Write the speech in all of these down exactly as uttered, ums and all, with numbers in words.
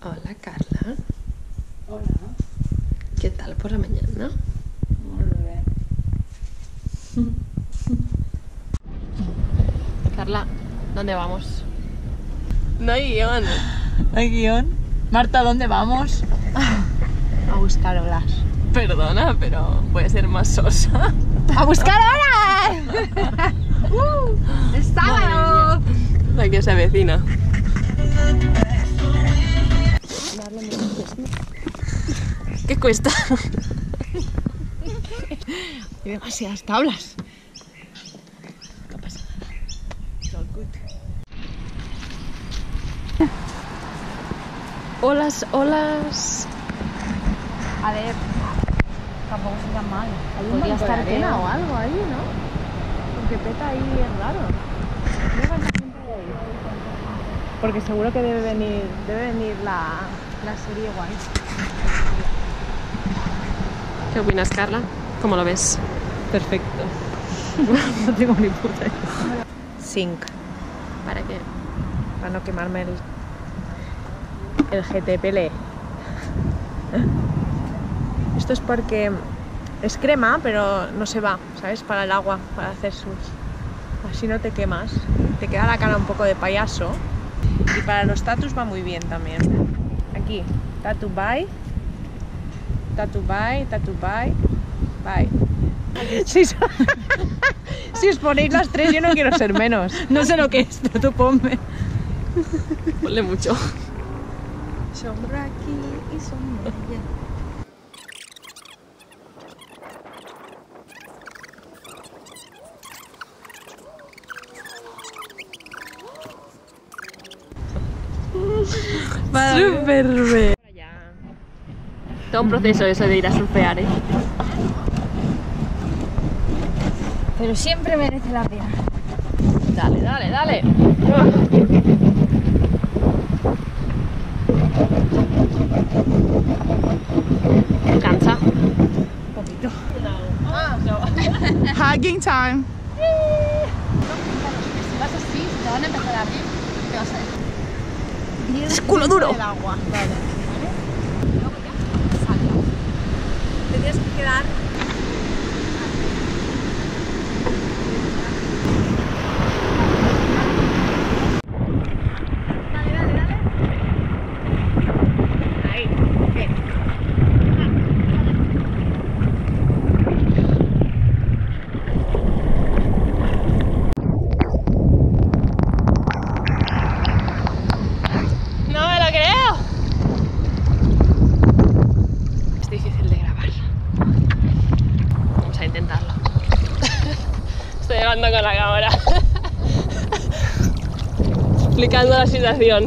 Hola, Carla. Hola. ¿Qué tal por la mañana? Muy bien. Carla, ¿dónde vamos? No hay guión. ¿No hay guión? Marta, ¿dónde vamos? A buscar olas. Perdona, pero puede ser más sosa. ¡A buscar olas! ¡Uh! ¡Es sábado! La que se avecina. ¿Qué cuesta? Hay demasiadas tablas. No pasa nada. It's all good. Olas, olas. A ver, tampoco se tan mal. Hay un montón de arena o algo ahí, ¿no? Porque peta ahí es raro. Porque seguro que debe venir, debe venir la, la serie guay. ¿Qué opinas, Carla? ¿Cómo lo ves? Perfecto. No tengo ni puta idea. Zinc. ¿Para qué? Para no quemarme el, el G T P L. Esto es porque es crema, pero no se va, ¿sabes? Para el agua, para hacer sus... Así no te quemas. Te queda la cara un poco de payaso. Y para los tatus va muy bien también. Aquí, tatu bye. Tatu bye, tatu bye. Bye. Si, so... si os ponéis las tres, yo no quiero ser menos. No sé lo que es, pero tú ponme. Ponle mucho. Sombra aquí y sombra allá. Súper bien. Todo un proceso eso de ir a surfear, ¿eh? Pero siempre merece la pena. Dale, dale, dale. ¿Cansa? Un poquito. Hiking time. Si vas así, te van a empezar a abrir. ¿Qué vas a hacer? Es culo duro. El agua. Vale. Luego ya salgo. Te tienes que quedar. Dale, dale, dale. Ahí. Bien. Con la cámara explicando la situación.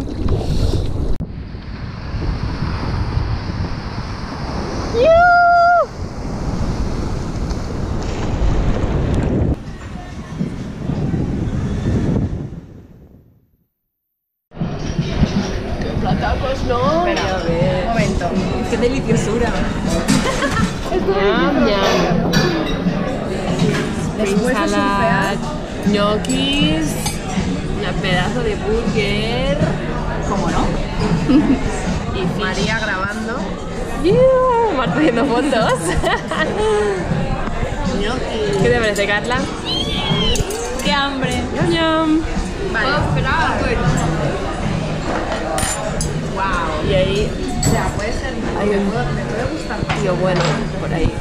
¡Qué platacos, no! Pero a ver, un momento, qué deliciosura. Salad, ñoquis, un pedazo de burger. ¿Cómo no? Y María grabando. Yeah, Marta haciendo fotos. ¿Qué te parece, Carla? ¡Qué hambre! ¡Yum, yum! Vale. Oh, wow. Y ahí. O sea, puede ser. Ay, me, puedo, me puede gustar. Tío, bueno, por ahí.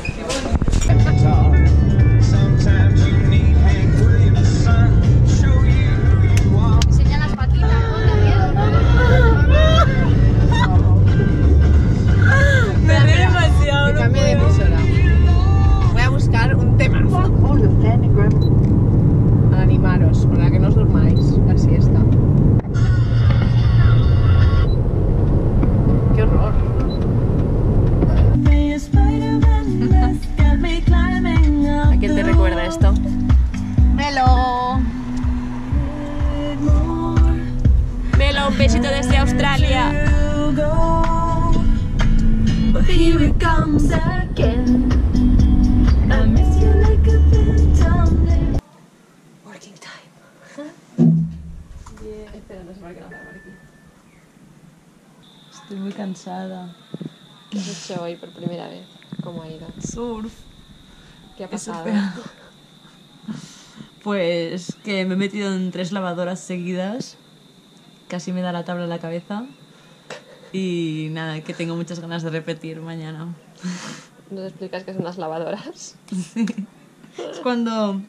Besito desde Australia. Here it comes again. I miss you like a phantom. Working time. Espera, no se va a quedar por aquí. Estoy muy cansada. ¿Qué has hecho hoy por primera vez? ¿Cómo ha ido? Surf. ¿Qué ha pasado? Pues que me he metido en tres lavadoras seguidas. Casi me da la tabla en la cabeza. Y nada, que tengo muchas ganas de repetir mañana. ¿Nos explicas qué son las lavadoras? Sí. Es cuando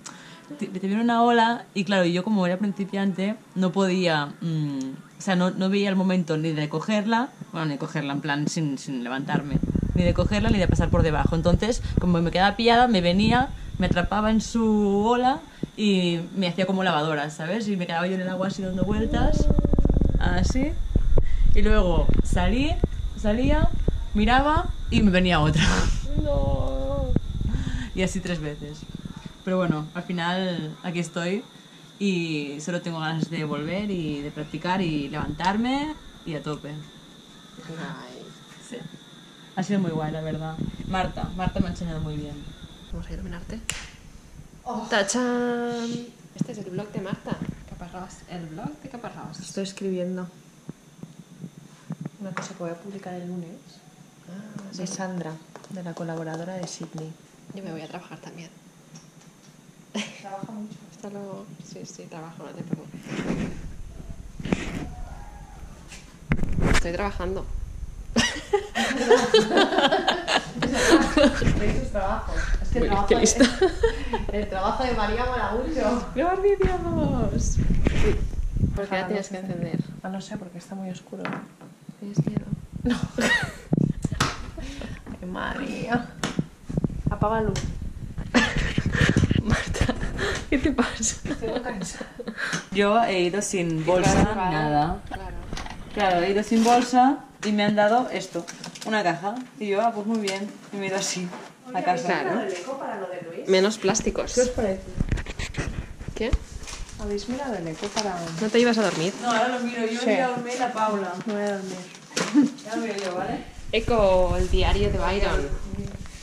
te, te viene una ola y claro, yo como era principiante no podía, mmm, o sea, no, no veía el momento ni de cogerla, bueno, ni de cogerla en plan sin, sin levantarme, ni de cogerla ni de pasar por debajo. Entonces, como me quedaba pillada, me venía, me atrapaba en su ola y me hacía como lavadora, ¿sabes? Y me quedaba yo en el agua así dando vueltas, así. Y luego salí, salía, miraba y me venía otra. No. Y así tres veces. Pero bueno, al final aquí estoy y solo tengo ganas de volver y de practicar y levantarme y a tope. Ay. Sí. Ha sido muy guay, la verdad. Marta, Marta me ha enseñado muy bien. Vamos a iluminarte. Oh. ¡Tachán! Este es el blog de Marta. Caparrós, el blog de Caparrós. Estoy escribiendo una cosa que voy a publicar el lunes, ah, de sí. Sandra, de la colaboradora de Sydney. Yo me voy a trabajar también. Trabaja mucho. Hasta luego. Sí, sí, trabajo, no te preocupes. Estoy trabajando. Veis sus trabajos. Es que el trabajo, qué lista. De, el trabajo de María Maragucho. ¡Los vídeos! Sí. ¿Por qué la tienes que encender? Ah, no sé, porque está muy oscuro. ¿Tienes miedo? No. Ay, María. Apaga luz. Marta, ¿qué te pasa? Estoy muy cansada. Yo he ido sin bolsa, claro, claro, nada. Claro. Claro, he ido sin bolsa y me han dado esto, una caja. Y yo, ah, pues muy bien. Y me he ido así, oye, a casa. Claro. ¿Habéis mirado el eco para lo de Luis? Menos plásticos. ¿Qué os parece? ¿Qué? ¿Habéis mirado el eco para...? ¿No te ibas a dormir? No, ahora lo miro. Yo sí. Voy a dormir a Paula. Me voy a dormir. Ya lo miro yo, ¿vale? Eco, el diario de Byron.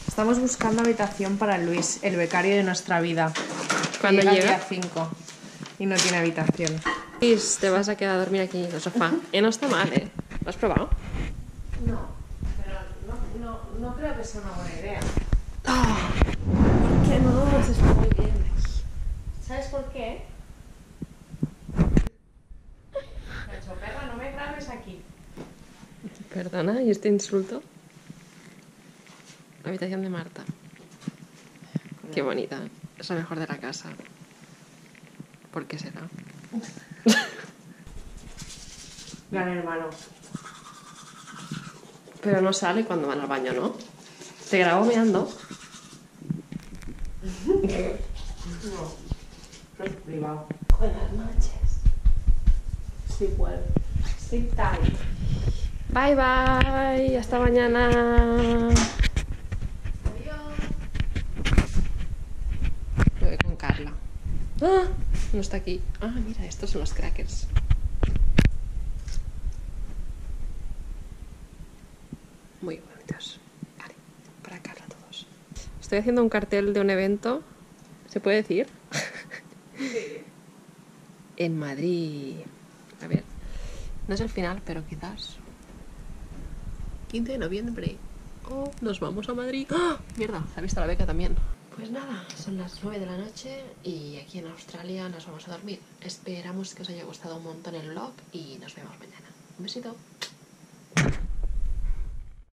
Estamos buscando habitación para Luis, el becario de nuestra vida. ¿Cuándo llega? Llega a cinco y no tiene habitación. Luis, te vas a quedar a dormir aquí en el sofá. Eh, no está mal, ¿eh? ¿Lo has probado? No, pero no, no, no creo que sea una buena idea. Oh, ¿por qué no? Pues está muy bien. ¿Sabes por qué? Nacho, perra, no me grabes aquí. Perdona, ¿y este insulto? La habitación de Marta. Qué bonita. Es la mejor de la casa. ¿Por qué será? Gran hermano. Pero no sale cuando van al baño, ¿no? ¿Te grabo meando? No. No es privado. Buenas noches. Sleep well. Sleep tight. Bye bye. Hasta mañana. Carla. Ah, no está aquí. Ah, mira, estos son los crackers. Muy bonitos. Vale, para Carla todos. Estoy haciendo un cartel de un evento. ¿Se puede decir? Sí. En Madrid. A ver. No es el final, pero quizás. quince de noviembre. Oh, nos vamos a Madrid. ¡Ah! Mierda, se ha visto la beca también. Pues nada, son las nueve de la noche y aquí en Australia nos vamos a dormir. Esperamos que os haya gustado un montón el vlog y nos vemos mañana. Un besito.